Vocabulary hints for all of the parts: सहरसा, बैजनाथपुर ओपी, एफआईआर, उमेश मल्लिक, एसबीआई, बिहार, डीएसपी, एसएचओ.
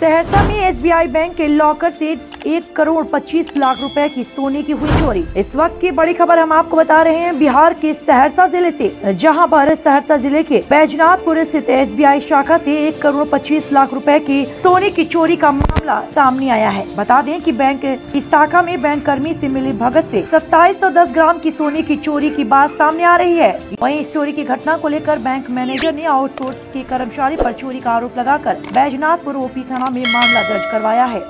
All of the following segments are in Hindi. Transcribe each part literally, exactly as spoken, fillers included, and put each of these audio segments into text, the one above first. सहरसा में एसबीआई बैंक के लॉकर से एक करोड़ पच्चीस लाख रुपए की सोने की हुई चोरी। इस वक्त की बड़ी खबर हम आपको बता रहे हैं बिहार के सहरसा जिले से, जहां पर सहरसा जिले के बैजनाथपुर स्थित एसबीआई शाखा से एक करोड़ पच्चीस लाख रुपए की सोने की चोरी का मामला सामने आया है। बता दें कि बैंक की शाखा में बैंक कर्मी से मिली भगत से सत्ताईस सौ दस ग्राम की सोने की चोरी की बात सामने आ रही है। वहीं इस चोरी की घटना को लेकर बैंक मैनेजर ने आउटसोर्स के कर्मचारी पर चोरी का आरोप लगाकर बैजनाथपुर ओपी थाना में मामला दर्ज करवाया है।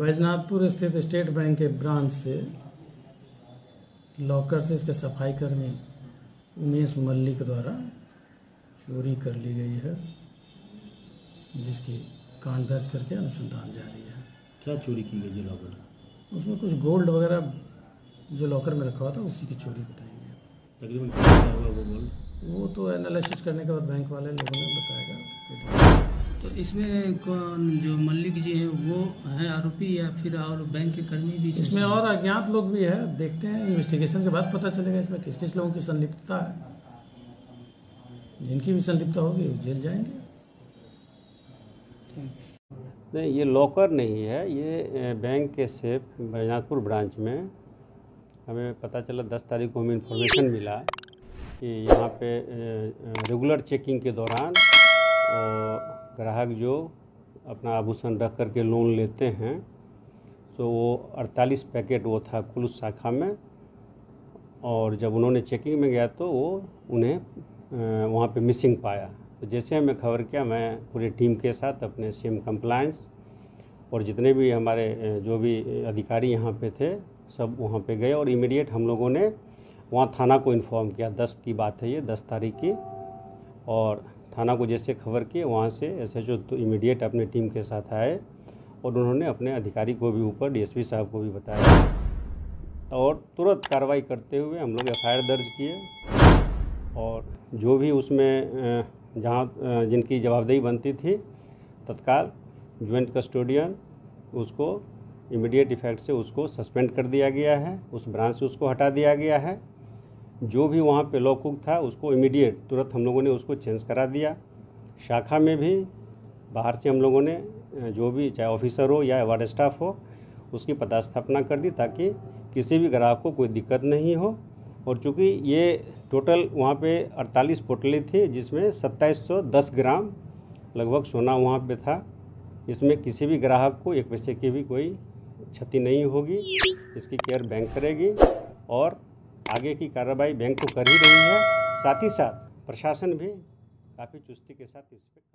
बैजनाथपुर स्थित स्टेट बैंक के ब्रांच से लॉकर से इसके सफाई कर्मी उमेश मल्लिक द्वारा चोरी कर ली गई है, जिसकी कांड दर्ज करके अनुसंधान जारी है। क्या चोरी की गई है लॉकर? उसमें कुछ गोल्ड वगैरह जो लॉकर में रखा हुआ था उसी की चोरी बताई गई। तकरीबन क्या हुआ वो गोल्ड? वो तो एनालिसिस करने के बाद बैंक वाले लोगों ने बताएगा। तो इसमें कौन जो मल्लिक जी हैं वो हैं आरोपी या फिर और बैंक के कर्मी भी? इसमें और अज्ञात लोग भी है, देखते हैं इन्वेस्टिगेशन के बाद पता चलेगा इसमें किस किस लोगों की संलिप्तता है। जिनकी भी संलिप्तता होगी वो जेल जाएंगे। नहीं, ये लॉकर नहीं है, ये बैंक के सेफ बैजनाथपुर ब्रांच में हमें पता चला दस तारीख को हमें इन्फॉर्मेशन मिला कि यहाँ पे रेगुलर चेकिंग के दौरान और ग्राहक जो अपना आभूषण रख कर के लोन लेते हैं तो वो अड़तालीस पैकेट वो था कुल उस शाखा में, और जब उन्होंने चेकिंग में गया तो वो उन्हें वहाँ पे मिसिंग पाया। तो जैसे हमें खबर किया मैं पूरी टीम के साथ अपने सीएम कंप्लायंस और जितने भी हमारे जो भी अधिकारी यहाँ पे थे सब वहाँ पे गए और इमीडिएट हम लोगों ने वहाँ थाना को इन्फॉर्म किया। दस की बात है ये, दस तारीख की, और थाना को जैसे खबर की वहाँ से एसएचओ तो इमीडिएट अपने टीम के साथ आए और उन्होंने अपने अधिकारी को भी ऊपर डीएसपी साहब को भी बताया और तुरंत कार्रवाई करते हुए हम लोग एफआईआर दर्ज किए और जो भी उसमें जहाँ जिनकी जवाबदेही बनती थी तत्काल ज्वाइंट कस्टोडियन उसको इमीडिएट इफेक्ट से उसको सस्पेंड कर दिया गया है, उस ब्रांच से उसको हटा दिया गया है। जो भी वहाँ पे लॉकअप था उसको इमीडिएट तुरंत हम लोगों ने उसको चेंज करा दिया। शाखा में भी बाहर से हम लोगों ने जो भी चाहे ऑफिसर हो या वार्ड स्टाफ हो उसकी पदस्थापना कर दी ताकि किसी भी ग्राहक को कोई दिक्कत नहीं हो। और चूँकि ये टोटल वहाँ पे अड़तालीस पोटली थी जिसमें सत्ताईस सौ दस ग्राम लगभग सोना वहाँ पे था, इसमें किसी भी ग्राहक को एक पैसे की भी कोई क्षति नहीं होगी, इसकी केयर बैंक करेगी और आगे की कार्रवाई बैंक को कर ही रही है। साथ ही साथ प्रशासन भी काफ़ी चुस्ती के साथ इस पर